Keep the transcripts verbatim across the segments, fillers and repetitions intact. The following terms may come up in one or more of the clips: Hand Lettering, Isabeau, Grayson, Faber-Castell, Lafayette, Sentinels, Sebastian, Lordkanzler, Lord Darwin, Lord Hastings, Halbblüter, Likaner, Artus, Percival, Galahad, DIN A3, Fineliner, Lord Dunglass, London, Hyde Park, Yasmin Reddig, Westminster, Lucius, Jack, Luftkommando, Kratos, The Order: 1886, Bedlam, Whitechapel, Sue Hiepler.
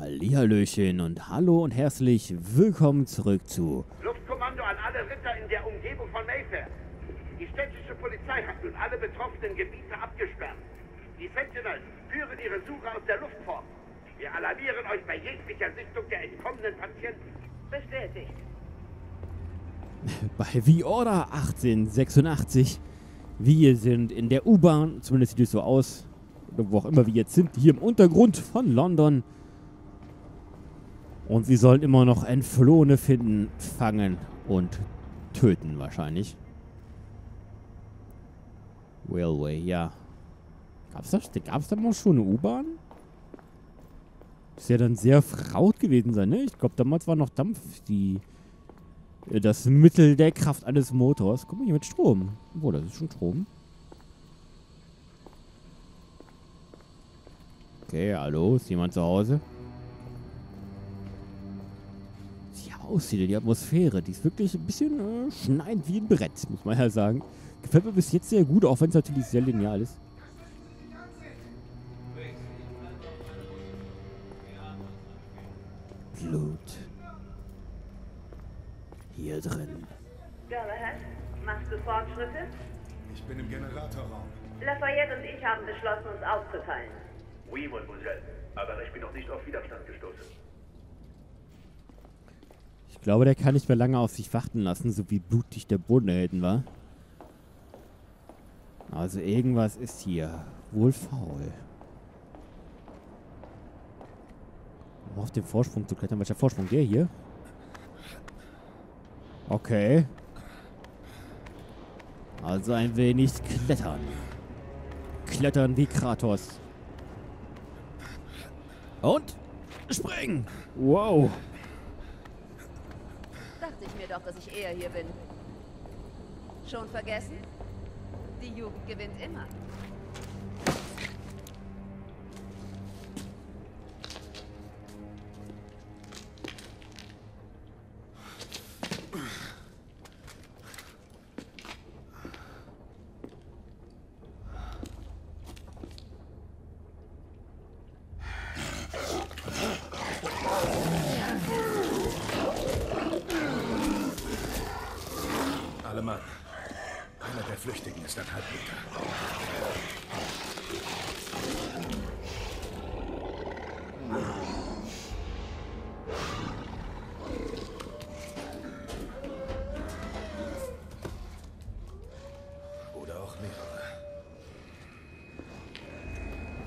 Hallihallöchen und hallo und herzlich willkommen zurück zu Luftkommando an alle Ritter in der Umgebung von Mayfair. Die städtische Polizei hat nun alle betroffenen Gebiete abgesperrt. Die Sentinels führen ihre Suche aus der Luft fort. Wir alarmieren euch bei jeglicher Sichtung der entkommenen Patienten. Bestätigt. Bei The Order achtzehnhundertsechsundachtzig. Wir sind in der U-Bahn, zumindest sieht es so aus, wo auch immer wir jetzt sind, hier im Untergrund von London. Und wir sollen immer noch Entflohene finden, fangen und töten wahrscheinlich. Railway, ja. Gab's da, gab's da mal schon eine U-Bahn? Muss ja dann sehr verraucht gewesen sein, ne? Ich glaube, damals war noch Dampf die... Das Mittel der Kraft eines Motors. Guck mal hier mit Strom. Obwohl, das ist schon Strom. Okay, hallo. Ist jemand zu Hause? Die Aussicht, die Atmosphäre, die ist wirklich ein bisschen äh, schneidend wie ein Brett, muss man ja sagen. Gefällt mir bis jetzt sehr gut, auch wenn es natürlich sehr lineal ist. Blut. Hier drin. Galahad, machst du Fortschritte? Ich bin im Generatorraum. Lafayette und ich haben beschlossen, uns aufzuteilen. Oui, mademoiselle. Aber ich bin noch nicht auf Widerstand gestoßen. Ich glaube, der kann nicht mehr lange auf sich warten lassen, so wie blutig der Boden erhalten war. Also irgendwas ist hier wohl faul. Um auf den Vorsprung zu klettern. Welcher Vorsprung? Der hier? Okay. Also ein wenig klettern. Klettern wie Kratos. Und springen! Wow. Dachte ich mir doch, dass ich eher hier bin. Schon vergessen? Die Jugend gewinnt immer.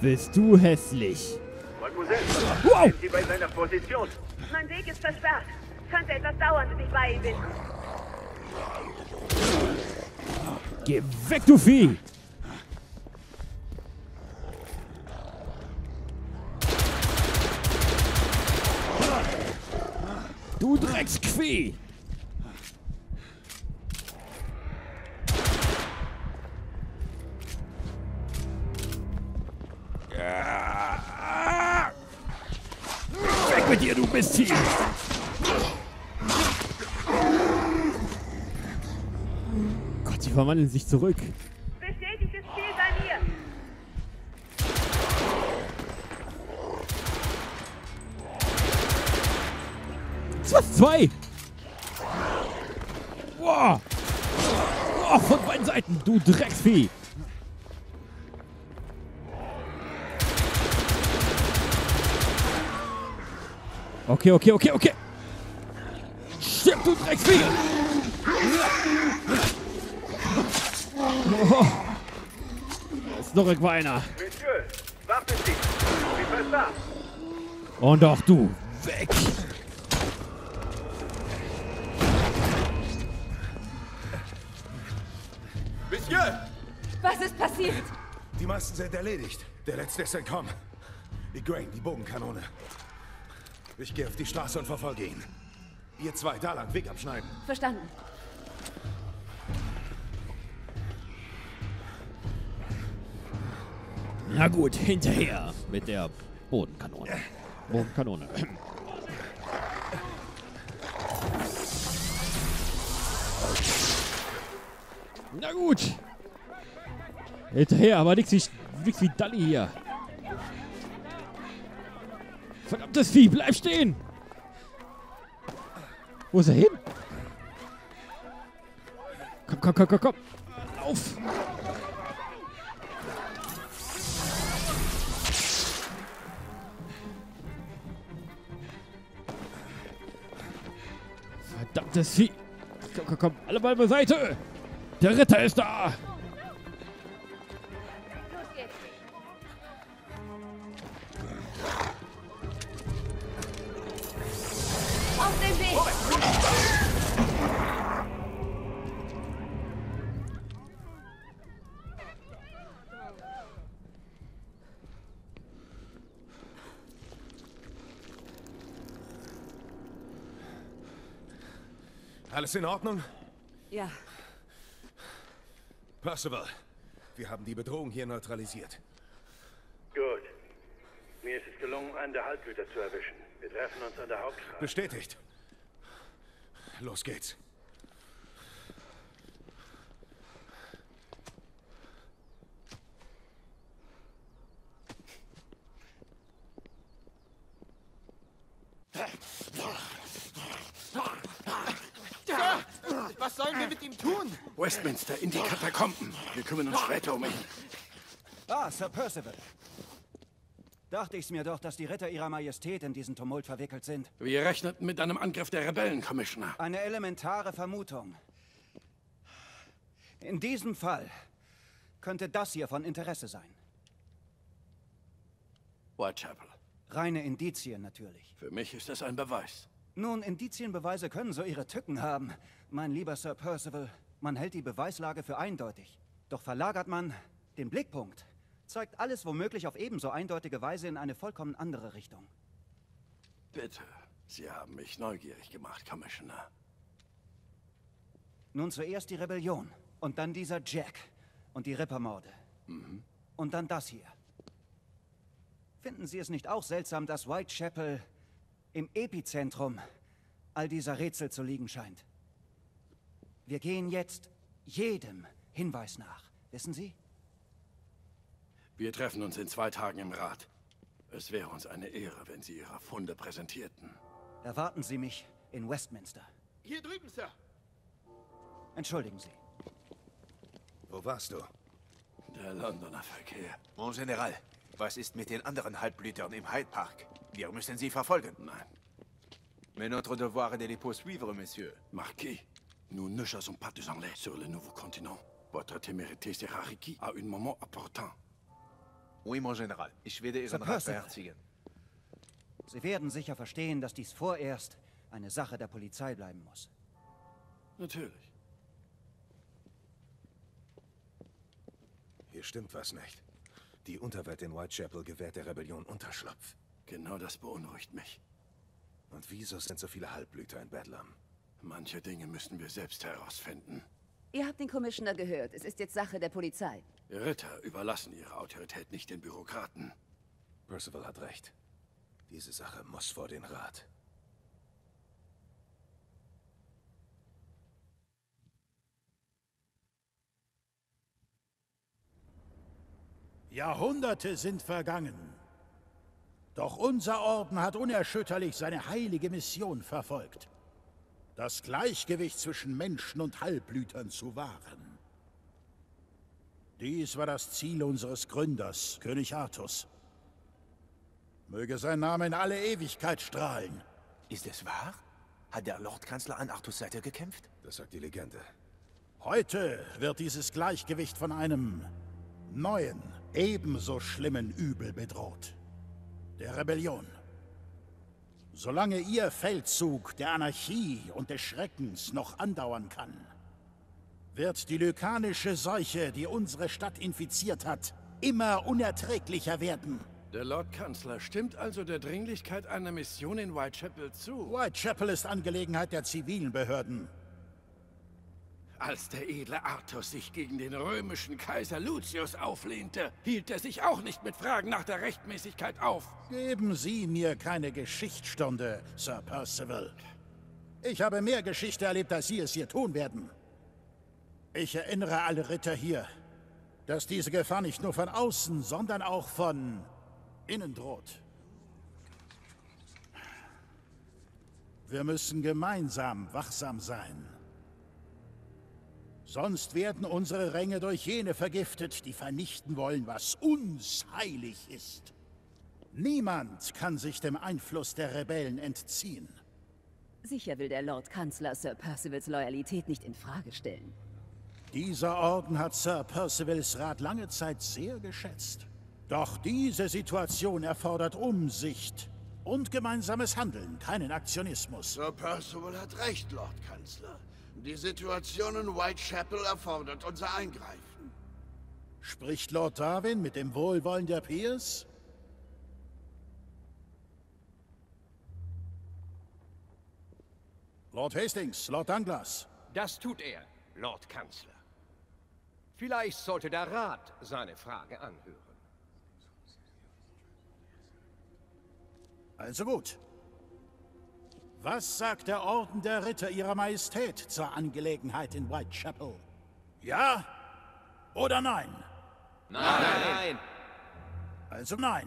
Bist du hässlich? Mademoiselle, wow. Sind Sie bei seiner Position? Mein Weg ist versperrt. Könnte etwas dauern, bis ich bei ihm bin. Geh weg, du Vieh! Du Drecksvieh! Bist hier. Gott, die verwandeln sich zurück. Bestätigtes Ziel bei mir. zwei zwei. Wow. Wow, von beiden Seiten, du Drecksvieh. Okay, okay, okay, okay. Stimmt, du Drecksvieh! Oh. Da ist noch irgendwo einer. Monsieur, warten Sie. Wie fast da? Und auch du. Weg! Monsieur! Was ist passiert? Die meisten sind erledigt. Der letzte ist entkommen. Igraine, die Bogenkanone. Ich gehe auf die Straße und verfolge ihn. Ihr zwei, da lang, Weg abschneiden. Verstanden. Na gut, hinterher mit der Bodenkanone. Bodenkanone. Na gut. Hinterher, aber nix wie, nix wie Dalli hier. Verdammtes Vieh, bleib stehen! Wo ist er hin? Komm, komm, komm, komm, komm! Lauf! Verdammtes Vieh! Komm, komm, komm! Alle mal beiseite! Der Ritter ist da! Alles in Ordnung? Ja. Percival, wir haben die Bedrohung hier neutralisiert. Gut. Mir ist es gelungen, einen der Halbblüter zu erwischen. Wir treffen uns an der Hauptstraße. Bestätigt. Los geht's. Was sollen wir mit ihm tun? Westminster, in die Katakomben. Wir kümmern uns später um ihn. Ah, Sir Percival. Dachte ich's mir doch, dass die Ritter ihrer Majestät in diesen Tumult verwickelt sind. Wir rechneten mit einem Angriff der Rebellen, Commissioner. Eine elementare Vermutung. In diesem Fall könnte das hier von Interesse sein. Whitechapel. Reine Indizien natürlich. Für mich ist das ein Beweis. Nun, Indizienbeweise können so ihre Tücken haben. Mein lieber Sir Percival, man hält die Beweislage für eindeutig. Doch verlagert man den Blickpunkt, zeigt alles womöglich auf ebenso eindeutige Weise in eine vollkommen andere Richtung. Bitte, Sie haben mich neugierig gemacht, Commissioner. Nun zuerst die Rebellion und dann dieser Jack und die Rippermorde. Mhm. Und dann das hier. Finden Sie es nicht auch seltsam, dass Whitechapel im Epizentrum all dieser Rätsel zu liegen scheint? Wir gehen jetzt jedem Hinweis nach, wissen Sie? Wir treffen uns in zwei Tagen im Rat. Es wäre uns eine Ehre, wenn Sie Ihre Funde präsentierten. Erwarten Sie mich in Westminster. Hier drüben, Sir. Entschuldigen Sie. Wo warst du? Der Londoner Verkehr. Mon General, was ist mit den anderen Halbblütern im Hyde Park? Wir müssen sie verfolgen. Nein. Mais notre devoir est de les poursuivre, monsieur. Marquis, nous ne chassons pas des Anglais sur le nouveau continent. Votre témérité sera requise à un moment important. Oui, mon General. Ich werde Ihren Rat beherzigen. Sie werden sicher verstehen, dass dies vorerst eine Sache der Polizei bleiben muss. Natürlich. Hier stimmt was nicht. Die Unterwelt in Whitechapel gewährt der Rebellion Unterschlupf. Genau das beunruhigt mich. Und wieso sind so viele Halbblüter in Bedlam? Manche Dinge müssen wir selbst herausfinden. Ihr habt den Commissioner gehört. Es ist jetzt Sache der Polizei. Ritter überlassen ihre Autorität nicht den Bürokraten. Percival hat recht. Diese Sache muss vor den Rat. Jahrhunderte sind vergangen. Doch unser Orden hat unerschütterlich seine heilige Mission verfolgt. Das Gleichgewicht zwischen Menschen und Halbblütern zu wahren. Dies war das Ziel unseres Gründers, König Artus. Möge sein Name in alle Ewigkeit strahlen. Ist es wahr? Hat der Lordkanzler an Artus' Seite gekämpft? Das sagt die Legende. Heute wird dieses Gleichgewicht von einem neuen, ebenso schlimmen Übel bedroht. Der Rebellion. Solange ihr Feldzug der Anarchie und des Schreckens noch andauern kann, wird die lukanische Seuche, die unsere Stadt infiziert hat, immer unerträglicher werden. Der Lordkanzler stimmt also der Dringlichkeit einer Mission in Whitechapel zu. Whitechapel ist Angelegenheit der zivilen Behörden. Als der edle Artus sich gegen den römischen Kaiser Lucius auflehnte, hielt er sich auch nicht mit Fragen nach der Rechtmäßigkeit auf. Geben Sie mir keine Geschichtsstunde, Sir Percival. Ich habe mehr Geschichte erlebt, als Sie es hier tun werden. Ich erinnere alle Ritter hier, dass diese Gefahr nicht nur von außen, sondern auch von innen droht. Wir müssen gemeinsam wachsam sein. Sonst werden unsere Ränge durch jene vergiftet, die vernichten wollen, was uns heilig ist. Niemand kann sich dem Einfluss der Rebellen entziehen. Sicher will der Lordkanzler Sir Percivals Loyalität nicht in Frage stellen. Dieser Orden hat Sir Percivals Rat lange Zeit sehr geschätzt. Doch diese Situation erfordert Umsicht und gemeinsames Handeln, keinen Aktionismus. Sir Percival hat recht, Lordkanzler. Die Situation in Whitechapel erfordert unser Eingreifen. Spricht Lord Darwin mit dem Wohlwollen der Peers? Lord Hastings, Lord Dunglass. Das tut er, Lord Kanzler. Vielleicht sollte der Rat seine Frage anhören. Also gut. Was sagt der Orden der Ritter Ihrer Majestät zur Angelegenheit in Whitechapel? Ja oder nein? Nein! Nein. Also nein.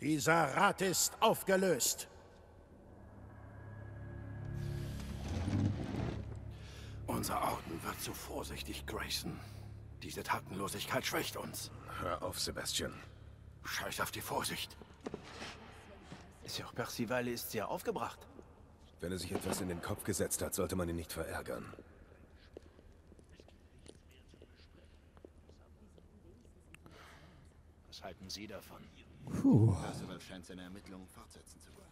Dieser Rat ist aufgelöst. Unser Orden wird zu vorsichtig, Grayson. Diese Tatenlosigkeit schwächt uns. Hör auf, Sebastian. Scheiß auf die Vorsicht. Sir Percival ist sehr aufgebracht. Wenn er sich etwas in den Kopf gesetzt hat, sollte man ihn nicht verärgern. Was halten Sie davon? Puh. Percival scheint seine Ermittlungen fortsetzen zu wollen.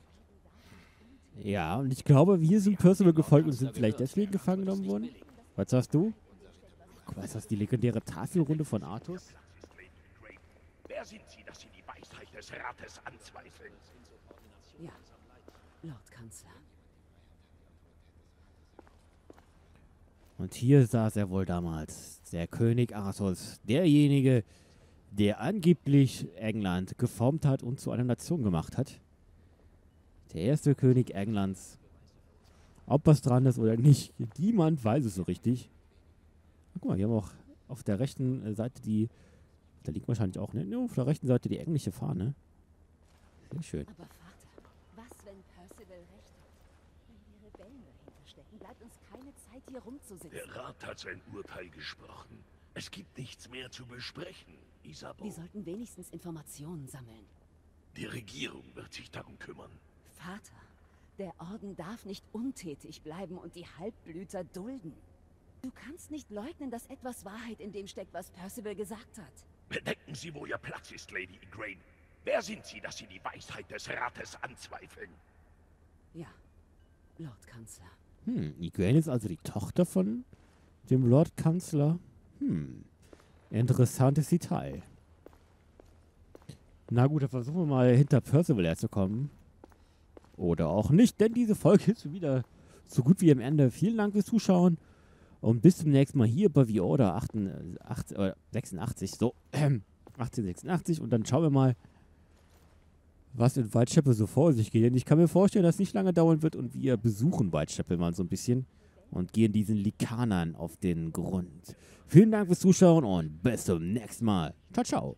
Ja, und ich glaube, wir sind Percival gefolgt und sind vielleicht deswegen gefangen genommen worden. Was sagst du? Guck mal, ist das die legendäre Tafelrunde von Artus? Wer sind Sie, dass Sie die Weisheit des Rates anzweifeln? Ja, Lordkanzler. Und hier saß er wohl damals, der König Artus, derjenige, der angeblich England geformt hat und zu einer Nation gemacht hat. Der erste König Englands. Ob was dran ist oder nicht, niemand weiß es so richtig. Guck mal, wir haben auch auf der rechten Seite die... Da liegt wahrscheinlich auch, ne? Auf der rechten Seite die englische Fahne. Sehr schön. Aber Vater, was, wenn Percival recht hat? Wenn die Rebellen dahinter stecken, bleibt uns keine Zeit, hier rumzusitzen. Der Rat hat sein Urteil gesprochen. Es gibt nichts mehr zu besprechen, Isabeau. Wir sollten wenigstens Informationen sammeln. Die Regierung wird sich darum kümmern. Vater, der Orden darf nicht untätig bleiben und die Halbblüter dulden. Du kannst nicht leugnen, dass etwas Wahrheit in dem steckt, was Percival gesagt hat. Bedenken Sie, wo Ihr Platz ist, Lady Igraine. Wer sind Sie, dass Sie die Weisheit des Rates anzweifeln? Ja, Lordkanzler. Hm, Igraine ist also die Tochter von dem Lordkanzler. Hm, interessantes Detail. Na gut, dann versuchen wir mal, hinter Percival herzukommen. Oder auch nicht, denn diese Folge ist wieder so gut wie am Ende. Vielen Dank fürs Zuschauen und bis zum nächsten Mal hier bei The Order achtundachtzigs, so, äh, achtzehnhundertsechsundachtzig. Und dann schauen wir mal, was in Whitechapel so vor sich geht. Ich kann mir vorstellen, dass es nicht lange dauern wird und wir besuchen Whitechapel mal so ein bisschen und gehen diesen Likanern auf den Grund. Vielen Dank fürs Zuschauen und bis zum nächsten Mal. Ciao, ciao.